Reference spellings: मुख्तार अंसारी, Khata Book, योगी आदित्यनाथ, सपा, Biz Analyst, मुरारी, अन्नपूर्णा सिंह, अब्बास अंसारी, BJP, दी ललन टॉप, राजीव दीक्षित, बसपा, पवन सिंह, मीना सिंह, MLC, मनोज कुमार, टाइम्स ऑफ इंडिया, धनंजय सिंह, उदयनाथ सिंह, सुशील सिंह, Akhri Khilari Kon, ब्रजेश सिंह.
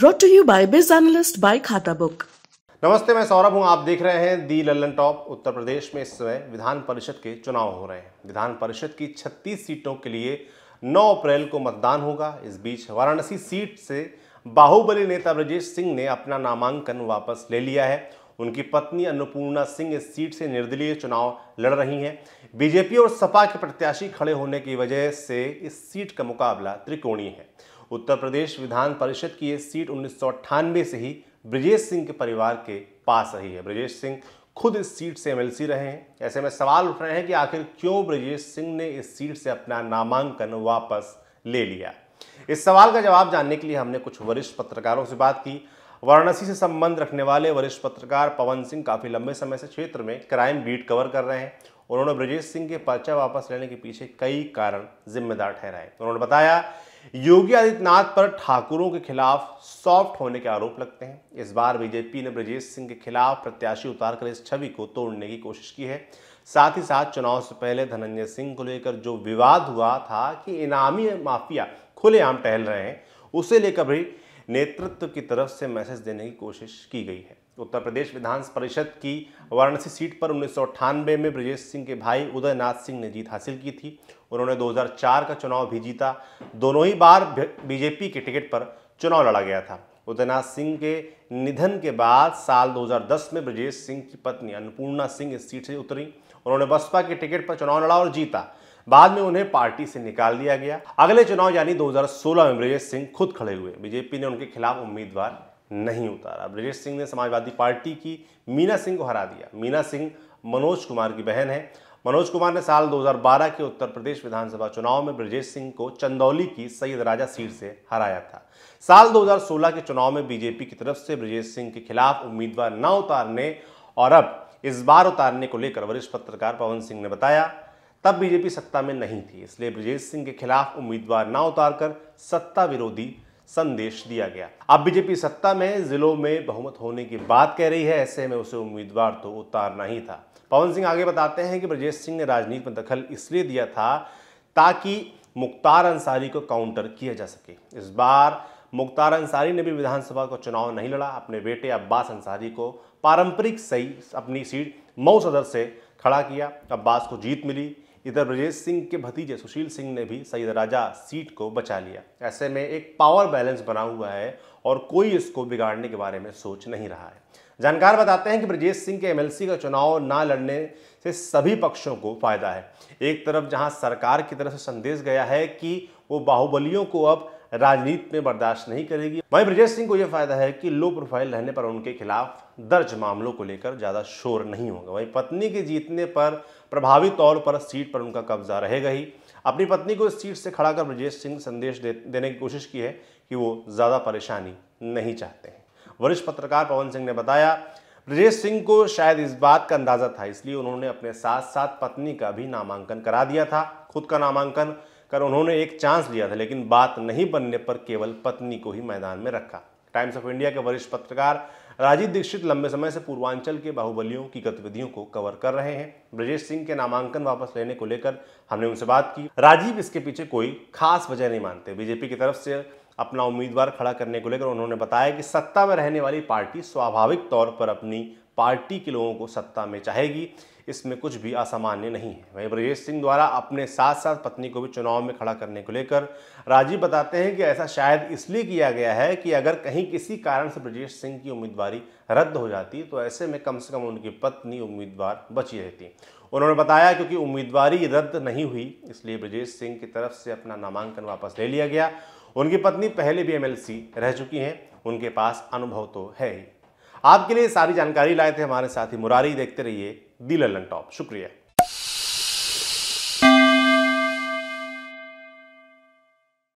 Brought to you by Biz Analyst by Khata Book। नमस्ते, मैं सौरभ हूँ। आप देख रहे हैं दी ललन टॉप। उत्तर प्रदेश में इस समय विधान परिषद के चुनाव हो रहे हैं। विधान परिषद की 36 सीटों के लिए 9 अप्रैल को मतदान होगा। इस बीच वाराणसी सीट से बाहुबली नेता ब्रजेश सिंह ने अपना नामांकन वापस ले लिया है। उनकी पत्नी अन्नपूर्णा सिंह इस सीट से निर्दलीय चुनाव लड़ रही हैं। बीजेपी और सपा के प्रत्याशी खड़े होने की वजह से इस सीट का मुकाबला त्रिकोणीय है। उत्तर प्रदेश विधान परिषद की ये सीट 1998 से ही ब्रजेश सिंह के परिवार के पास रही है। ब्रजेश सिंह खुद इस सीट से MLC रहे हैं। ऐसे में सवाल उठ रहे हैं कि आखिर क्यों ब्रजेश सिंह ने इस सीट से अपना नामांकन वापस ले लिया। इस सवाल का जवाब जानने के लिए हमने कुछ वरिष्ठ पत्रकारों से बात की। वाराणसी से संबंध रखने वाले वरिष्ठ पत्रकार पवन सिंह काफ़ी लंबे समय से क्षेत्र में क्राइम बीट कवर कर रहे हैं। उन्होंने ब्रजेश सिंह के पर्चा वापस लेने के पीछे कई कारण जिम्मेदार ठहराए। उन्होंने बताया, योगी आदित्यनाथ पर ठाकुरों के खिलाफ सॉफ्ट होने के आरोप लगते हैं। इस बार बीजेपी ने ब्रजेश सिंह के खिलाफ प्रत्याशी उतारकर इस छवि को तोड़ने की कोशिश की है। साथ ही साथ चुनाव से पहले धनंजय सिंह को लेकर जो विवाद हुआ था कि इनामी माफिया खुलेआम टहल रहे हैं, उसे लेकर भी नेतृत्व की तरफ से मैसेज देने की कोशिश की गई है। उत्तर प्रदेश विधान परिषद की वाराणसी सीट पर 1998 में ब्रजेश सिंह के भाई उदयनाथ सिंह ने जीत हासिल की थी। उन्होंने 2004 का चुनाव भी जीता। दोनों ही बार बीजेपी के टिकट पर चुनाव लड़ा गया था। उदयनाथ सिंह के निधन के बाद साल 2010 में ब्रजेश सिंह की पत्नी अन्नपूर्णा सिंह इस सीट से उतरी। उन्होंने बसपा के टिकट पर चुनाव लड़ा और जीता। बाद में उन्हें पार्टी से निकाल दिया गया। अगले चुनाव यानी 2016 में ब्रजेश सिंह खुद खड़े हुए। बीजेपी ने उनके खिलाफ उम्मीदवार नहीं उतारा। ब्रजेश सिंह ने समाजवादी पार्टी की मीना सिंह को हरा दिया। मीना सिंह मनोज कुमार की बहन है। मनोज कुमार ने साल 2012 के उत्तर प्रदेश विधानसभा चुनाव में ब्रजेश सिंह को चंदौली की सैयद राजा सीट से हराया था। साल 2016 के चुनाव में बीजेपी की तरफ से ब्रजेश सिंह के खिलाफ उम्मीदवार न उतारने और अब इस बार उतारने को लेकर वरिष्ठ पत्रकार पवन सिंह ने बताया, तब बीजेपी सत्ता में नहीं थी, इसलिए ब्रजेश सिंह के खिलाफ उम्मीदवार न उतारकर सत्ता विरोधी संदेश दिया गया। अब बीजेपी सत्ता में जिलों में बहुमत होने की बात कह रही है, ऐसे में उसे उम्मीदवार तो उतारना ही था। पवन सिंह आगे बताते हैं कि ब्रजेश सिंह ने राजनीति में दखल इसलिए दिया था ताकि मुख्तार अंसारी को काउंटर किया जा सके। इस बार मुख्तार अंसारी ने भी विधानसभा का चुनाव नहीं लड़ा। अपने बेटे अब्बास अंसारी को पारंपरिक सही अपनी सीट मऊ सदर से खड़ा किया। अब्बास को जीत मिली। इधर ब्रजेश सिंह के भतीजे सुशील सिंह ने भी सईद राजा सीट को बचा लिया। ऐसे में एक पावर बैलेंस बना हुआ है और कोई इसको बिगाड़ने के बारे में सोच नहीं रहा है। जानकार बताते हैं कि ब्रजेश सिंह के MLC का चुनाव ना लड़ने से सभी पक्षों को फायदा है। एक तरफ जहां सरकार की तरफ से संदेश गया है कि वो बाहुबलियों को अब राजनीति में बर्दाश्त नहीं करेगी, वहीं ब्रजेश सिंह को यह फायदा है कि लो प्रोफाइल रहने पर उनके खिलाफ दर्ज मामलों को लेकर ज़्यादा शोर नहीं होगा। वहीं पत्नी के जीतने पर प्रभावी तौर पर सीट पर उनका कब्जा रहेगा ही। अपनी पत्नी को इस सीट से खड़ा कर ब्रजेश सिंह संदेश देने की कोशिश की है कि वो ज़्यादा परेशानी नहीं चाहते हैं। वरिष्ठ पत्रकार पवन सिंह ने बताया, ब्रजेश सिंह को शायद इस बात का अंदाज़ा था, इसलिए उन्होंने अपने साथ साथ पत्नी का भी नामांकन करा दिया था। खुद का नामांकन कर उन्होंने एक चांस लिया था, लेकिन बात नहीं बनने पर केवल पत्नी को ही मैदान में रखा। टाइम्स ऑफ इंडिया के वरिष्ठ पत्रकार राजीव दीक्षित लंबे समय से पूर्वांचल के बाहुबलियों की गतिविधियों को कवर कर रहे हैं। ब्रजेश सिंह के नामांकन वापस लेने को लेकर हमने उनसे बात की। राजीव इसके पीछे कोई खास वजह नहीं मानते। बीजेपी की तरफ से अपना उम्मीदवार खड़ा करने को लेकर उन्होंने बताया कि सत्ता में रहने वाली पार्टी स्वाभाविक तौर पर अपनी पार्टी के लोगों को सत्ता में चाहेगी, इसमें कुछ भी असामान्य नहीं है। वहीं ब्रजेश सिंह द्वारा अपने साथ साथ पत्नी को भी चुनाव में खड़ा करने को लेकर राजीव बताते हैं कि ऐसा शायद इसलिए किया गया है कि अगर कहीं किसी कारण से ब्रजेश सिंह की उम्मीदवारी रद्द हो जाती तो ऐसे में कम से कम उनकी पत्नी उम्मीदवार बची रहती। उन्होंने बताया, क्योंकि उम्मीदवारी रद्द नहीं हुई इसलिए ब्रजेश सिंह की तरफ से अपना नामांकन वापस ले लिया गया। उनकी पत्नी पहले भी MLC रह चुकी हैं, उनके पास अनुभव तो है ही। आपके लिए सारी जानकारी लाए थे हमारे साथी मुरारी। देखते रहिए दी ललन टॉप। शुक्रिया।